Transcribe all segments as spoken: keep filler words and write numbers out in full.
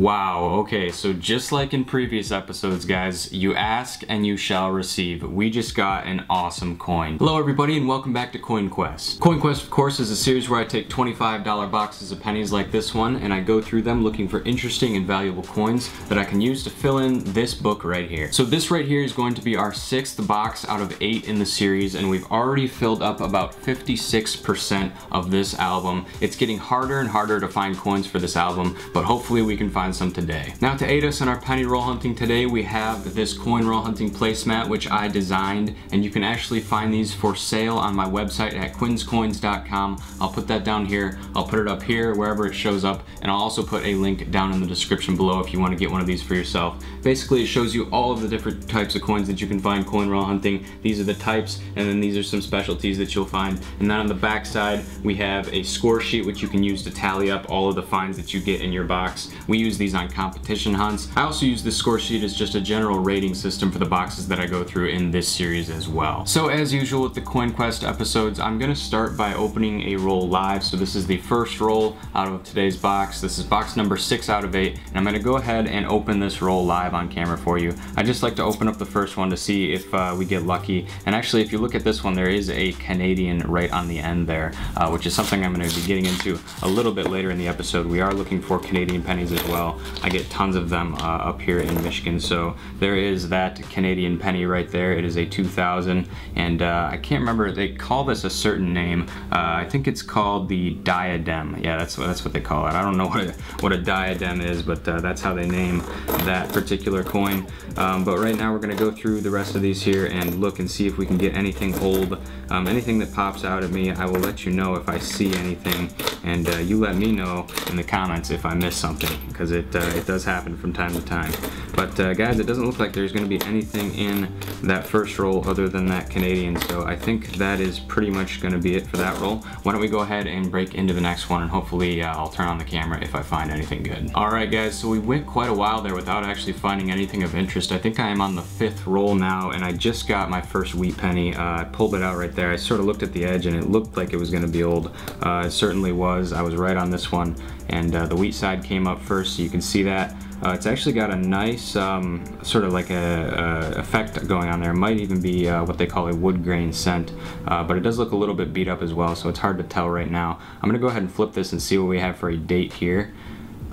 Wow, okay, so just like in previous episodes, guys, you ask and you shall receive. We just got an awesome coin. Hello everybody and welcome back to Coin Quest. Coin Quest, of course, is a series where I take twenty-five dollar boxes of pennies like this one and I go through them looking for interesting and valuable coins that I can use to fill in this book right here. So this right here is going to be our sixth box out of eight in the series, and we've already filled up about fifty-six percent of this album. It's getting harder and harder to find coins for this album, but hopefully we can find some today. Now, to aid us in our penny roll hunting today, we have this coin roll hunting placemat which I designed, and you can actually find these for sale on my website at quins coins dot com. I'll put that down here, I'll put it up here wherever it shows up, and I'll also put a link down in the description below if you want to get one of these for yourself. Basically, it shows you all of the different types of coins that you can find coin roll hunting. These are the types, and then these are some specialties that you'll find. And then on the back side we have a score sheet which you can use to tally up all of the finds that you get in your box. We use these on competition hunts. I also use this score sheet as just a general rating system for the boxes that I go through in this series as well. So as usual with the Coin Quest episodes, I'm gonna start by opening a roll live. So this is the first roll out of today's box. This is box number six out of eight, and I'm gonna go ahead and open this roll live on camera for you. I just like to open up the first one to see if uh, we get lucky. And actually, if you look at this one, there is a Canadian right on the end there, uh, which is something I'm gonna be getting into a little bit later in the episode. We are looking for Canadian pennies as well. I get tons of them uh, up here in Michigan, so there is that Canadian penny right there. It is a two thousand, and uh, I can't remember, they call this a certain name. Uh, I think it's called the diadem. Yeah, that's what that's what they call it. I don't know what a, what a diadem is, but uh, that's how they name that particular coin. Um, but right now we're gonna go through the rest of these here and look and see if we can get anything old, um, anything that pops out at me. I will let you know if I see anything, and uh, you let me know in the comments if I miss something, because It, uh, it does happen from time to time. But uh, guys, it doesn't look like there's going to be anything in that first roll other than that Canadian, so I think that is pretty much going to be it for that roll. Why don't we go ahead and break into the next one, and hopefully uh, I'll turn on the camera if I find anything good. Alright guys, so we went quite a while there without actually finding anything of interest. I think I am on the fifth roll now, and I just got my first wheat penny. Uh, I pulled it out right there. I sort of looked at the edge and it looked like it was going to be old. Uh, it certainly was. I was right on this one, and uh, the wheat side came up first, so you can see that. Uh, it's actually got a nice um, sort of like a, a effect going on there. It might even be uh, what they call a wood grain scent, uh, but it does look a little bit beat up as well, so it's hard to tell right now. I'm gonna go ahead and flip this and see what we have for a date here.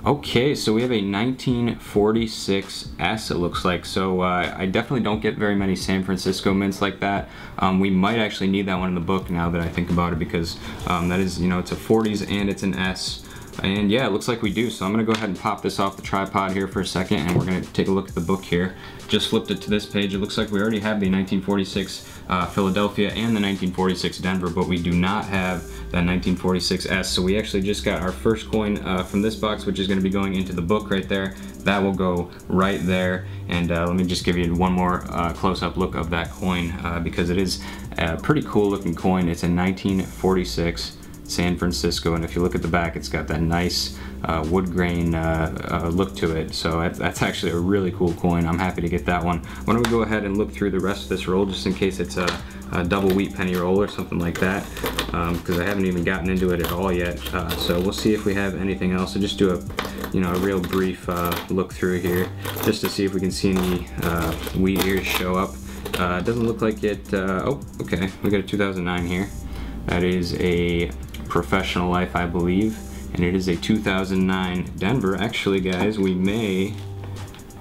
Okay, so we have a nineteen forty-six S, it looks like. So uh, I definitely don't get very many San Francisco mints like that. Um, we might actually need that one in the book now that I think about it, because um, that is, you know, it's a forties and it's an S. And yeah, it looks like we do, so I'm gonna go ahead and pop this off the tripod here for a second, and we're gonna take a look at the book here. Just flipped it to this page. It looks like we already have the nineteen forty-six uh, Philadelphia and the nineteen forty-six Denver, but we do not have that nineteen forty-six S, so we actually just got our first coin uh, from this box, which is gonna be going into the book right there. That will go right there, and uh, let me just give you one more uh, close-up look of that coin, uh, because it is a pretty cool looking coin. It's a nineteen forty-six San Francisco, and if you look at the back, it's got that nice uh, wood grain uh, uh, look to it, so that's, that's actually a really cool coin. I'm happy to get that one. Why don't we go ahead and look through the rest of this roll, just in case it's a, a double wheat penny roll or something like that, because um, I haven't even gotten into it at all yet, uh, so we'll see if we have anything else. So just do a, you know, a real brief uh, look through here, just to see if we can see any uh, wheat ears show up. It uh, doesn't look like it. uh, oh, okay, we got a two thousand nine here. That is a Professional Life, I believe, and it is a two thousand nine Denver. Actually guys, we may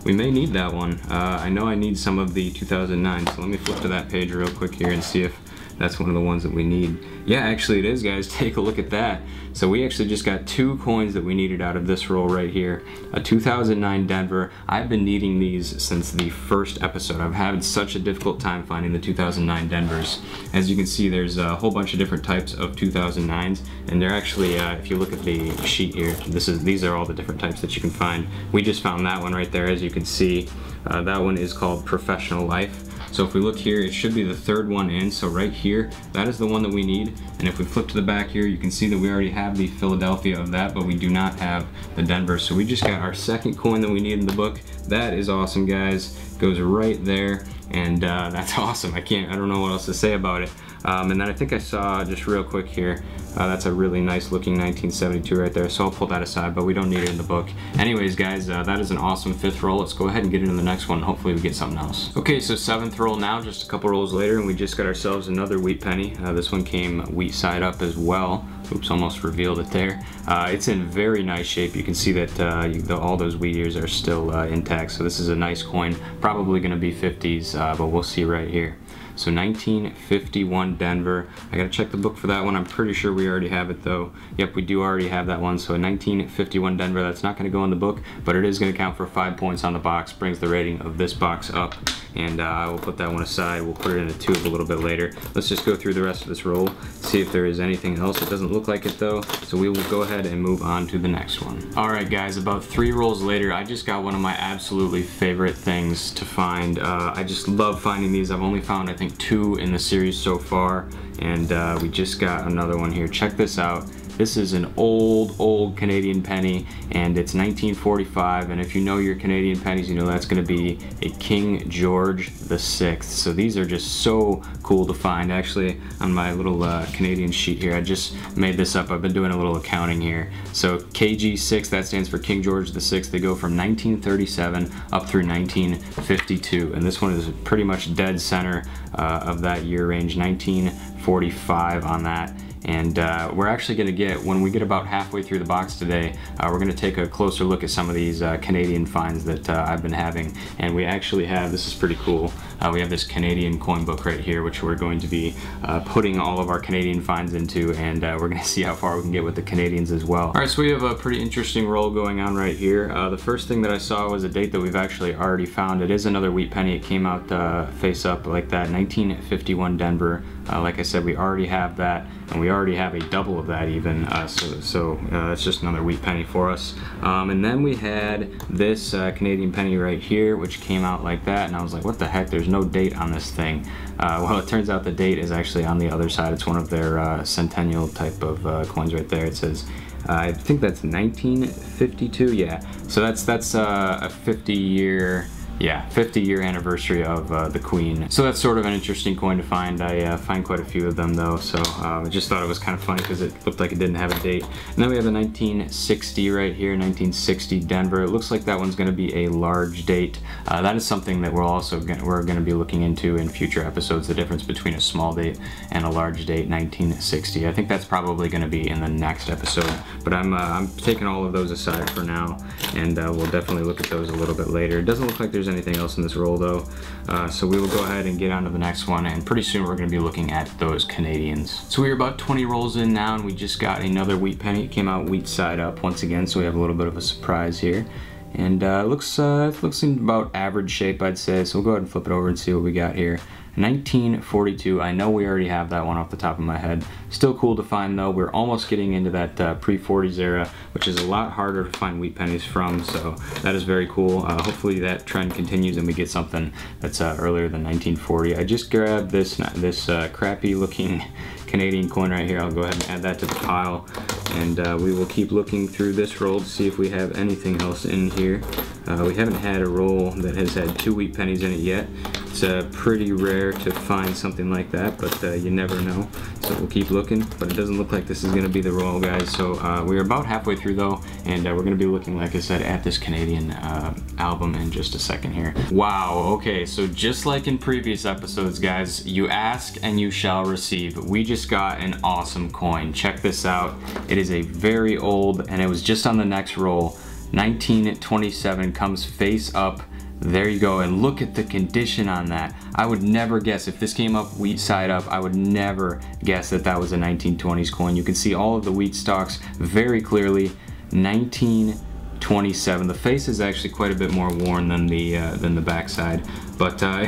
we may need that one. uh, I know I need some of the two thousand nine, so let me flip to that page real quick here and see if that's one of the ones that we need. Yeah, actually it is, guys. Take a look at that. So we actually just got two coins that we needed out of this roll right here. A two thousand nine Denver. I've been needing these since the first episode. I've had such a difficult time finding the two thousand nine Denvers. As you can see, there's a whole bunch of different types of two thousand nines, and they're actually, uh, if you look at the sheet here, this is these are all the different types that you can find. We just found that one right there, as you can see. Uh, that one is called Professional Life. So if we look here, it should be the third one in, so right here, that is the one that we need. And if we flip to the back here, you can see that we already have the Philadelphia of that, but we do not have the Denver. So we just got our second coin that we need in the book. That is awesome, guys. Goes right there, and uh, that's awesome. I can't, I don't know what else to say about it. Um, and then I think I saw, just real quick here, uh, that's a really nice looking nineteen seventy-two right there, so I'll pull that aside, but we don't need it in the book. Anyways guys, uh, that is an awesome fifth roll. Let's go ahead and get into the next one. Hopefully we get something else. Okay, so seventh roll now, just a couple rolls later, and we just got ourselves another wheat penny. Uh, this one came wheat side up as well. Oops, almost revealed it there. Uh, it's in very nice shape. You can see that uh, you, the, all those wheat ears are still uh, intact, so this is a nice coin. Probably gonna be fifties, uh, but we'll see right here. So nineteen fifty-one Denver. I gotta check the book for that one. I'm pretty sure we already have it though. Yep, we do already have that one. So nineteen fifty-one Denver, that's not gonna go in the book, but it is gonna count for five points on the box, brings the rating of this box up. And I uh, will put that one aside. We'll put it in a tube a little bit later. Let's just go through the rest of this roll, see if there is anything else. It doesn't look like it though. So we will go ahead and move on to the next one. All right guys, about three rolls later, I just got one of my absolutely favorite things to find. Uh, I just love finding these. I've only found, I think, two in the series so far, and uh, we just got another one here. Check this out. This is an old, old Canadian penny, and it's nineteen forty-five, and if you know your Canadian pennies, you know that's gonna be a King George the sixth. So these are just so cool to find. Actually, on my little uh, Canadian sheet here, I just made this up. I've been doing a little accounting here. So K G six, that stands for King George the sixth. They go from nineteen thirty-seven up through nineteen fifty-two, and this one is pretty much dead center uh, of that year range, nineteen forty-five on that. And uh, we're actually gonna get, when we get about halfway through the box today, uh, we're gonna take a closer look at some of these uh, Canadian finds that uh, I've been having. And we actually have, this is pretty cool, uh, we have this Canadian coin book right here, which we're going to be uh, putting all of our Canadian finds into, and uh, we're gonna see how far we can get with the Canadians as well. All right, so we have a pretty interesting roll going on right here. Uh, the first thing that I saw was a date that we've actually already found. It is another wheat penny. It came out uh, face up like that, nineteen fifty-one Denver. Uh, like I said, we already have that, and we already have a double of that even, uh, so, so uh, that's just another wheat penny for us. Um, and then we had this uh, Canadian penny right here, which came out like that, and I was like, what the heck, there's no date on this thing. Uh, well, it turns out the date is actually on the other side. It's one of their uh, centennial type of uh, coins right there. It says, uh, I think that's nineteen fifty-two, yeah. So that's, that's uh, a fifty year, yeah, fifty year anniversary of uh, the Queen. So that's sort of an interesting coin to find. I uh, find quite a few of them though, so um, I just thought it was kind of funny because it looked like it didn't have a date. And then we have the nineteen sixty right here, nineteen sixty Denver. It looks like that one's gonna be a large date. Uh, that is something that we're also gonna, we're gonna be looking into in future episodes, the difference between a small date and a large date, nineteen sixty. I think that's probably gonna be in the next episode, but I'm, uh, I'm taking all of those aside for now, and uh, we'll definitely look at those a little bit later. It doesn't look like there's anything else in this roll though, uh, so we will go ahead and get on to the next one, and pretty soon we're going to be looking at those Canadians. So we're about twenty rolls in now, and we just got another wheat penny. It came out wheat side up once again, so we have a little bit of a surprise here, and uh, looks uh, looks in about average shape, I'd say. So we'll go ahead and flip it over and see what we got here. nineteen forty-two, I know we already have that one off the top of my head. Still cool to find though. We're almost getting into that uh, pre forties era, which is a lot harder to find wheat pennies from, so that is very cool. Uh, hopefully that trend continues and we get something that's uh, earlier than nineteen forty. I just grabbed this, this uh, crappy looking Canadian coin right here. I'll go ahead and add that to the pile, and uh, we will keep looking through this roll to see if we have anything else in here. Uh, we haven't had a roll that has had two wheat pennies in it yet. It's uh, pretty rare to find something like that, but uh, you never know, so we'll keep looking. But it doesn't look like this is going to be the roll, guys, so uh, we're about halfway through though, and uh, we're going to be looking, like I said, at this Canadian uh, album in just a second here. Wow, okay, so just like in previous episodes, guys, you ask and you shall receive. We just got an awesome coin. Check this out. It is a very old, and it was just on the next roll. nineteen twenty-seven comes face up. There you go, and look at the condition on that. I would never guess, if this came up wheat side up, I would never guess that that was a nineteen twenties coin. You can see all of the wheat stalks very clearly, nineteen twenty-seven. The face is actually quite a bit more worn than the, uh, than the backside. But uh,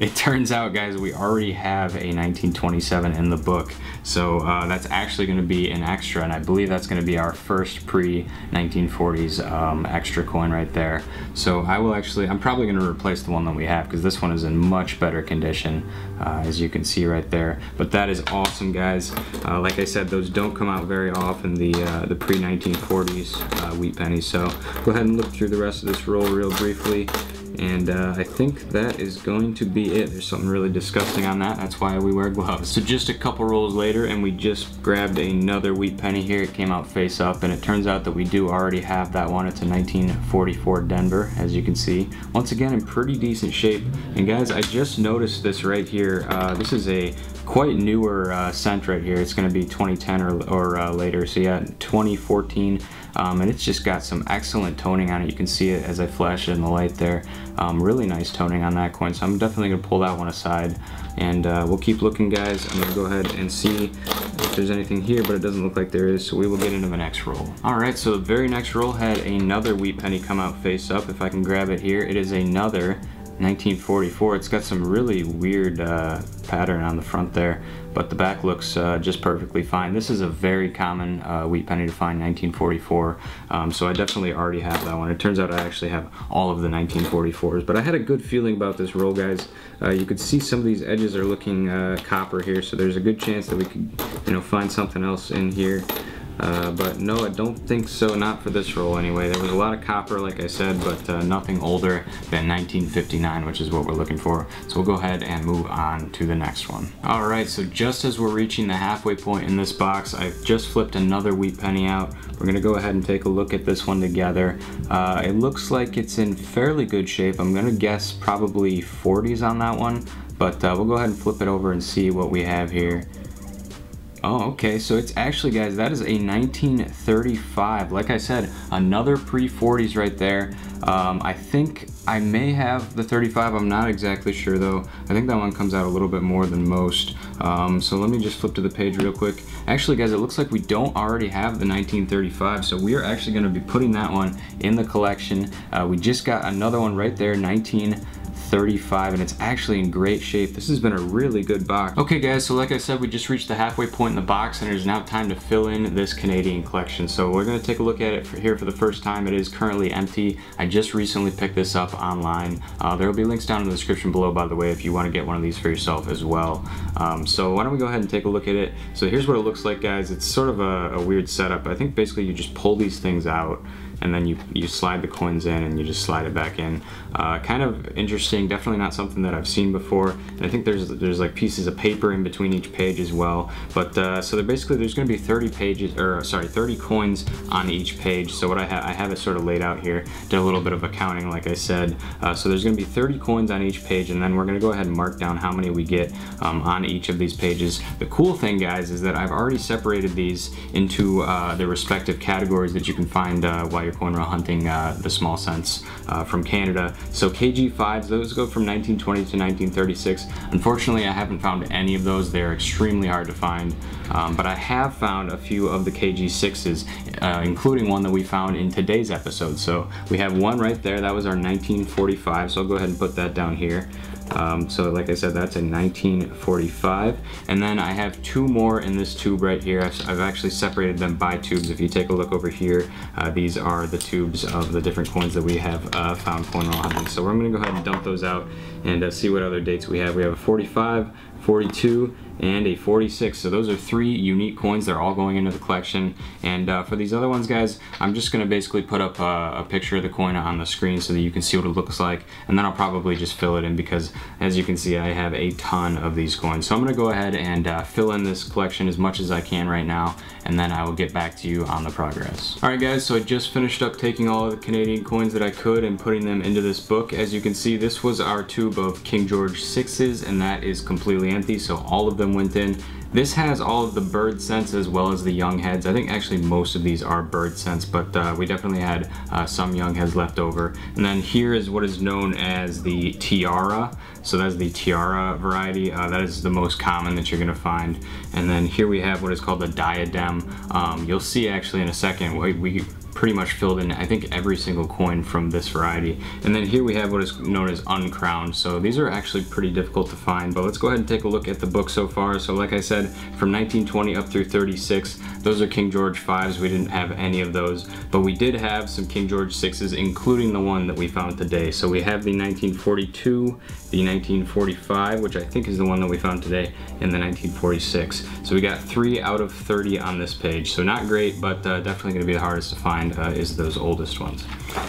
it turns out, guys, we already have a nineteen twenty-seven in the book. So uh, that's actually gonna be an extra, and I believe that's gonna be our first pre nineteen forties um, extra coin right there. So I will actually, I'm probably gonna replace the one that we have because this one is in much better condition, uh, as you can see right there. But that is awesome, guys. Uh, like I said, those don't come out very often, the, uh, the pre nineteen forties uh, wheat pennies. So go ahead and look through the rest of this roll real briefly. And uh, I think that is going to be it. There's something really disgusting on that. That's why we wear gloves. So just a couple rolls later, and we just grabbed another wheat penny here. It came out face up, and it turns out that we do already have that one. It's a nineteen forty-four Denver, as you can see. Once again, in pretty decent shape. And guys, I just noticed this right here. Uh, this is a quite newer uh, cent right here. It's going to be twenty ten or, or uh, later. So yeah, twenty fourteen. Um, and it's just got some excellent toning on it. You can see it as I flash it in the light there. Um, really nice toning on that coin, so I'm definitely going to pull that one aside, and uh, we'll keep looking, guys. I'm going to go ahead and see if there's anything here, but it doesn't look like there is, so we will get into the next roll. Alright, so the very next roll had another wheat penny come out face up. If I can grab it here, it is another nineteen forty-four. It's got some really weird uh, pattern on the front there, but the back looks uh, just perfectly fine. This is a very common uh, wheat penny to find, nineteen forty-four, um, so I definitely already have that one. It turns out I actually have all of the nineteen forty-fours, but I had a good feeling about this roll, guys. Uh, you could see some of these edges are looking uh, copper here, so there's a good chance that we could, you know, find something else in here. Uh, but no, I don't think so, not for this roll anyway. There was a lot of copper, like I said, but uh, nothing older than nineteen fifty-nine, which is what we're looking for. So we'll go ahead and move on to the next one. Alright, so just as we're reaching the halfway point in this box, I've just flipped another wheat penny out. We're going to go ahead and take a look at this one together. Uh, it looks like it's in fairly good shape. I'm going to guess probably forties on that one, but uh, we'll go ahead and flip it over and see what we have here. Oh, okay, so it's actually, guys, that is a nineteen thirty-five. Like I said, another pre forties right there. Um, I think I may have the thirty-five, I'm not exactly sure though. I think that one comes out a little bit more than most. Um, so let me just flip to the page real quick. Actually, guys, it looks like we don't already have the nineteen thirty-five, so we are actually gonna be putting that one in the collection. Uh, we just got another one right there, nineteen thirty-five, and it's actually in great shape. This has been a really good box. Okay, guys, so like I said, we just reached the halfway point in the box, and it is now time to fill in this Canadian collection. So we're going to take a look at it for here for the first time. It is currently empty. I just recently picked this up online. Uh, there will be links down in the description below, by the way, if you want to get one of these for yourself as well. Um, so why don't we go ahead and take a look at it. So here's what it looks like, guys. It's sort of a, a weird setup. I think basically you just pull these things out, and then you, you slide the coins in and you just slide it back in. Uh, kind of interesting, definitely not something that I've seen before. And I think there's there's like pieces of paper in between each page as well. But uh, so they're basically, there's gonna be thirty pages, or sorry, thirty coins on each page. So what I, ha I have it sort of laid out here, did a little bit of accounting like I said. Uh, so there's gonna be thirty coins on each page, and then we're gonna go ahead and mark down how many we get um, on each of these pages. The cool thing, guys, is that I've already separated these into uh, their respective categories that you can find uh, while you're coin roll hunting uh, the small cents uh, from Canada. So K G fives, those go from nineteen twenty to nineteen thirty-six. Unfortunately, I haven't found any of those. They're extremely hard to find, um, but I have found a few of the K G sixes, uh, including one that we found in today's episode. So we have one right there. That was our nineteen forty-five, so I'll go ahead and put that down here. Um, so like I said, that's a nineteen forty-five, and then I have two more in this tube right here. I've, I've actually separated them by tubes. If you take a look over here, uh, these are the tubes of the different coins that we have uh, found coin roll hunting. So we're going to go ahead and dump those out and uh, see what other dates we have. We have a forty-five, forty-two, and a forty-six. So those are three unique coins. They're all going into the collection. And uh, for these other ones, guys, I'm just going to basically put up uh, a picture of the coin on the screen so that you can see what it looks like. And then I'll probably just fill it in because, as you can see, I have a ton of these coins. So I'm going to go ahead and uh, fill in this collection as much as I can right now, and then I will get back to you on the progress. All right, guys, so I just finished up taking all of the Canadian coins that I could and putting them into this book. As you can see, this was our tube of King George sixes, and that is completely empty, so all of them went in. This has all of the bird cents as well as the young heads. I think actually most of these are bird cents, but uh, we definitely had uh, some young heads left over. And then here is what is known as the tiara. So that's the tiara variety. Uh, that is the most common that you're gonna find. And then here we have what is called the diadem. Um, you'll see actually in a second, we, we pretty much filled in, I think, every single coin from this variety. And then here we have what is known as uncrowned. So these are actually pretty difficult to find, but let's go ahead and take a look at the book so far. So like I said, from nineteen twenty up through thirty-six, those are King George fives. We didn't have any of those, but we did have some King George sixes, including the one that we found today. So we have the nineteen forty-two, the nineteen forty-five, which I think is the one that we found today, and the nineteen forty-six. So we got three out of thirty on this page. So not great, but uh, definitely gonna be the hardest to find. Uh, is those oldest ones.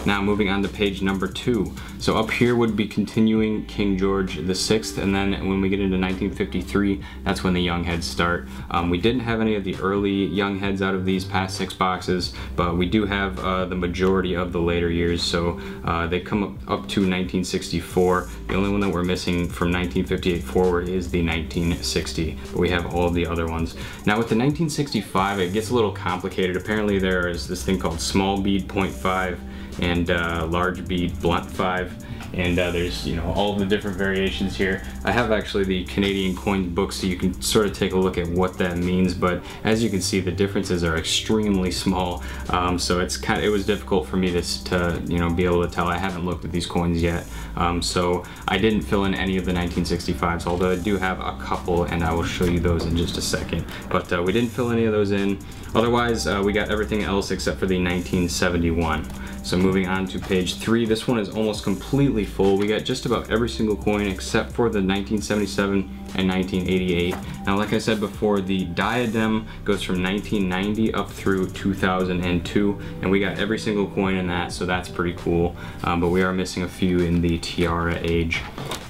Now moving on to page number two. So up here would be continuing King George the Sixth, and then when we get into nineteen fifty-three, that's when the young heads start. Um, we didn't have any of the early young heads out of these past six boxes, but we do have uh, the majority of the later years. So uh, they come up, up to nineteen sixty-four. The only one that we're missing from nineteen fifty-eight forward is the nineteen sixty, but we have all of the other ones. Now with the nineteen sixty-five, it gets a little complicated. Apparently there is this thing called small bead point five and uh, large bead blunt five, and uh, there's, you know, all the different variations here. I have actually the Canadian coin book, so you can sort of take a look at what that means, but as you can see, the differences are extremely small, um, so it's kind of, it was difficult for me to, to, you know, be able to tell. I haven't looked at these coins yet, um, so I didn't fill in any of the nineteen sixty-fives, although I do have a couple, and I will show you those in just a second, but uh, we didn't fill any of those in. Otherwise, uh, we got everything else except for the nineteen seventy-one. So moving on to page three, this one is almost completely full. We got just about every single coin except for the nineteen seventy-seven and nineteen eighty-eight. Now, like I said before, the diadem goes from nineteen ninety up through two thousand two, and we got every single coin in that, so that's pretty cool. Um, but we are missing a few in the tiara age.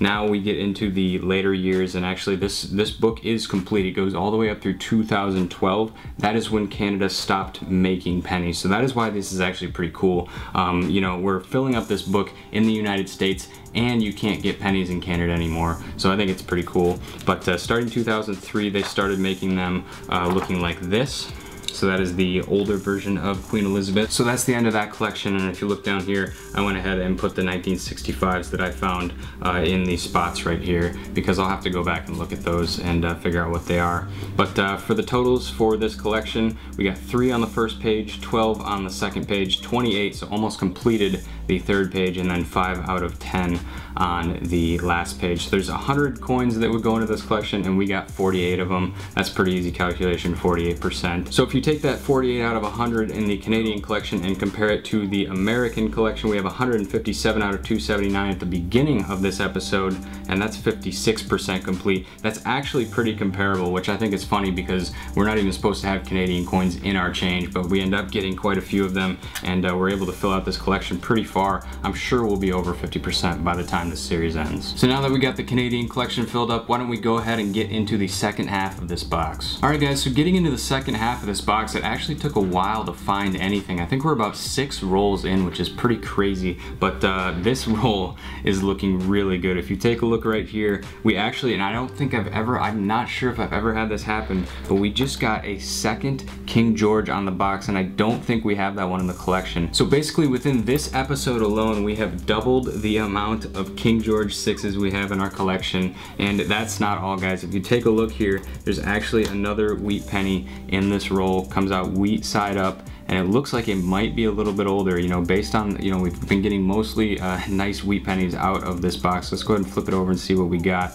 Now we get into the later years, and actually this, this book is complete. It goes all the way up through two thousand twelve. That is when Canada stopped making pennies. So that is why this is actually pretty cool. Um, you know, we're filling up this book in the United States, and you can't get pennies in Canada anymore. So I think it's pretty cool. But uh, starting two thousand three, they started making them uh, looking like this. So that is the older version of Queen Elizabeth. So that's the end of that collection, and if you look down here, I went ahead and put the nineteen sixty-fives that I found uh, in these spots right here, because I'll have to go back and look at those and uh, figure out what they are. But uh, for the totals for this collection, we got three on the first page, twelve on the second page, twenty-eight, so almost completed the third page, and then five out of ten on the last page. So there's one hundred coins that would go into this collection, and we got forty-eight of them. That's pretty easy calculation, forty-eight percent. So if you take that forty-eight out of one hundred in the Canadian collection and compare it to the American collection, we have one hundred fifty-seven out of two seventy-nine at the beginning of this episode, and that's fifty-six percent complete. That's actually pretty comparable, which I think is funny because we're not even supposed to have Canadian coins in our change, but we end up getting quite a few of them, and uh, we're able to fill out this collection pretty far. I'm sure we'll be over fifty percent by the time this series ends. So now that we got the Canadian collection filled up, why don't we go ahead and get into the second half of this box. Alright guys, so getting into the second half of this box, it actually took a while to find anything. I think we're about six rolls in, which is pretty crazy, but uh, this roll is looking really good. If you take a look right here, we actually, and I don't think I've ever, I'm not sure if I've ever had this happen, but we just got a second King George on the box, and I don't think we have that one in the collection. So basically within this episode alone, we have doubled the amount of King George sixes we have in our collection, and that's not all, guys. If you take a look here, there's actually another wheat penny in this roll. Comes out wheat side up, and it looks like it might be a little bit older, you know, based on, you know, we've been getting mostly uh, nice wheat pennies out of this box. Let's go ahead and flip it over and see what we got.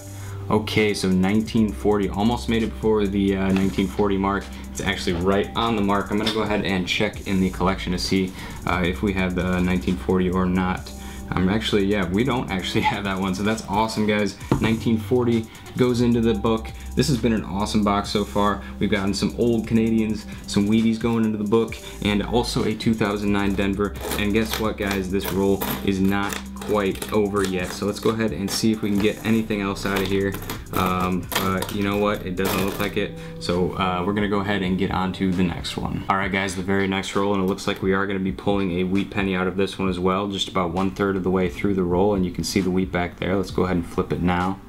Okay, so nineteen forty, almost made it before the uh, nineteen forty mark. It's actually right on the mark. I'm gonna go ahead and check in the collection to see uh, if we have the nineteen forty or not. I'm um, actually, yeah, we don't actually have that one, so that's awesome, guys. nineteen forty goes into the book. This has been an awesome box so far. We've gotten some old Canadians, some Wheaties going into the book, and also a two thousand nine Denver. And guess what, guys? This roll is not quite over yet, so let's go ahead and see if we can get anything else out of here. Um, uh, you know what? It doesn't look like it, so uh, we're gonna go ahead and get on to the next one. All right, guys, the very next roll, and it looks like we are gonna be pulling a wheat penny out of this one as well, just about one third of the way through the roll, and you can see the wheat back there. Let's go ahead and flip it now.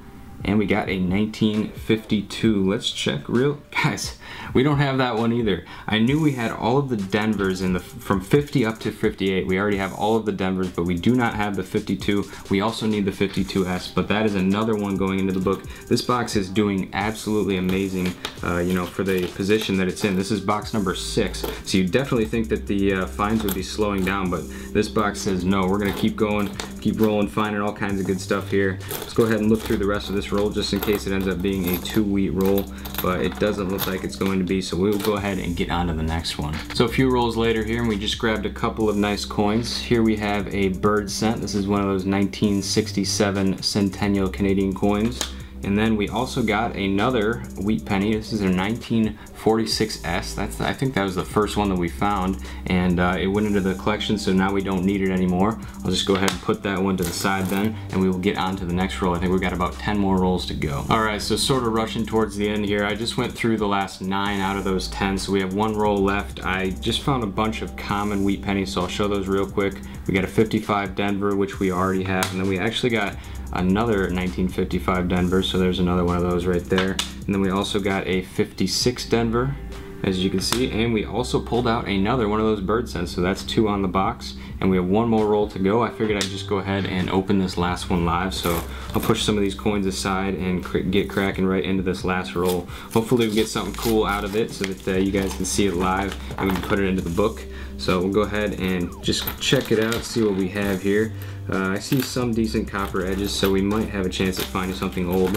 And we got a nineteen fifty-two. Let's check real, guys, we don't have that one either. I knew we had all of the Denvers in the, from fifty up to fifty-eight. We already have all of the Denvers, but we do not have the fifty-two. We also need the fifty-two S, but that is another one going into the book. This box is doing absolutely amazing, uh, you know, for the position that it's in. This is box number six. So you definitely think that the uh, finds would be slowing down, but this box says no, we're gonna keep going, keep rolling, finding all kinds of good stuff here. Let's go ahead and look through the rest of this roll just in case it ends up being a two wheat roll, but it doesn't look like it's going to be, so we will go ahead and get on to the next one. So a few rolls later here, and we just grabbed a couple of nice coins. Here we have a bird cent. This is one of those nineteen sixty-seven Centennial Canadian coins. And then we also got another wheat penny. This is their nineteen forty-six S. That's, I think that was the first one that we found, and uh, it went into the collection, so now we don't need it anymore. I'll just go ahead and put that one to the side then, and we will get on to the next roll. I think we've got about ten more rolls to go. All right, so sort of rushing towards the end here. I just went through the last nine out of those ten, so we have one roll left. I just found a bunch of common wheat pennies, so I'll show those real quick. We got a fifty-five Denver, which we already have, and then we actually got another nineteen fifty-five Denver, so there's another one of those right there. And then we also got a fifty-six Denver, as you can see, and we also pulled out another one of those bird cents, so that's two on the box, and we have one more roll to go. I figured I'd just go ahead and open this last one live, so I'll push some of these coins aside and cr get cracking right into this last roll. Hopefully we get something cool out of it so that uh, you guys can see it live and we can put it into the book. So we'll go ahead and just check it out, see what we have here. Uh, I see some decent copper edges, so we might have a chance at finding something old.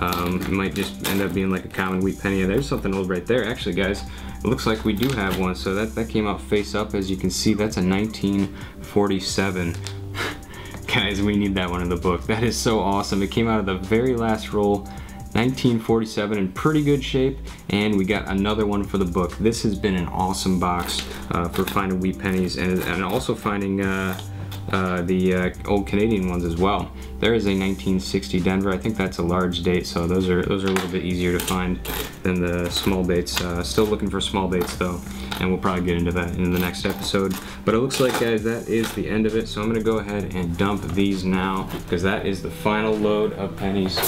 Um, it might just end up being like a common wheat penny. There's something old right there. Actually, guys, it looks like we do have one. So that, that came out face up. As you can see, that's a nineteen forty-seven. Guys, we need that one in the book. That is so awesome. It came out of the very last roll. nineteen forty-seven, in pretty good shape, and we got another one for the book. This has been an awesome box uh, for finding wheat pennies, and, and also finding uh, uh, the uh, old Canadian ones as well. There is a nineteen sixty Denver. I think that's a large date, so those are those are a little bit easier to find than the small dates. Uh, still looking for small dates though, and we'll probably get into that in the next episode. But it looks like, guys, that is the end of it. So I'm gonna go ahead and dump these now, because that is the final load of pennies.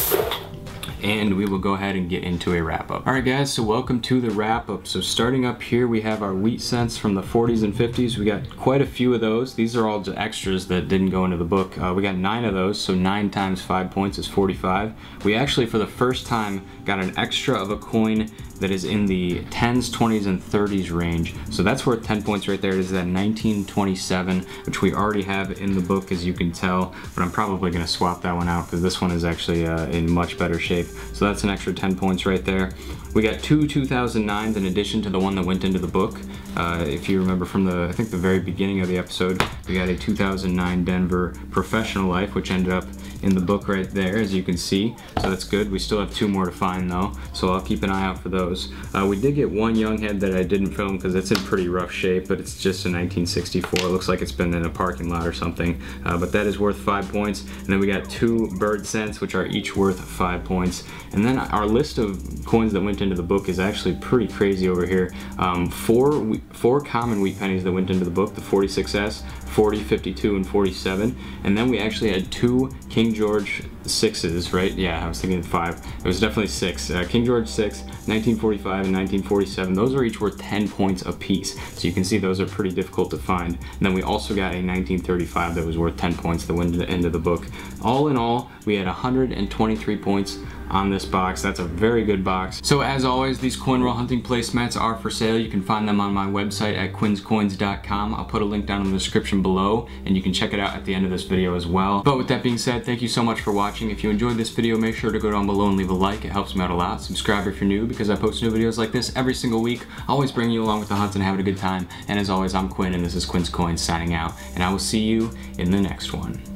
And we will go ahead and get into a wrap up. All right, guys, so welcome to the wrap up. So starting up here, we have our wheat cents from the forties and fifties. We got quite a few of those. These are all the extras that didn't go into the book. Uh, we got nine of those, so nine times five points is forty-five. We actually, for the first time, got an extra of a coin that is in the tens, twenties, and thirties range. So that's worth ten points right there. It is that nineteen twenty-seven, which we already have in the book, as you can tell, but I'm probably gonna swap that one out because this one is actually uh, in much better shape. So that's an extra ten points right there. We got two two thousand nines in addition to the one that went into the book. Uh, if you remember from the, I think the very beginning of the episode, we got a two thousand nine Denver Professional Life, which ended up in the book right there, as you can see. So that's good. We still have two more to find though, so I'll keep an eye out for those. Uh, we did get one young head that I didn't film because it's in pretty rough shape, but it's just a nineteen sixty-four. It looks like it's been in a parking lot or something, uh, but that is worth five points. And then we got two bird cents, which are each worth five points. And then our list of coins that went into the book is actually pretty crazy over here. Um, four, four common wheat pennies that went into the book, the forty-six S, forty, fifty-two, and forty-seven. And then we actually had two King George sixes, right? Yeah, I was thinking five. It was definitely six. Uh, King George six, nineteen forty-five, and nineteen forty-seven. Those are each worth ten points apiece. So you can see those are pretty difficult to find. And then we also got a nineteen thirty-five that was worth ten points that went to the end of the book. All in all, we had one hundred twenty-three points on this box. That's a very good box. So as always, these coin roll hunting placemats are for sale. You can find them on my website at quins coins dot com. I'll put a link down in the description below, and you can check it out at the end of this video as well. But with that being said, thank you so much for watching. If you enjoyed this video, make sure to go down below and leave a like. It helps me out a lot. Subscribe if you're new, because I post new videos like this every single week, always bringing you along with the hunts and having a good time. And as always, I'm Quinn, and this is Quinn's Coins signing out, and I will see you in the next one.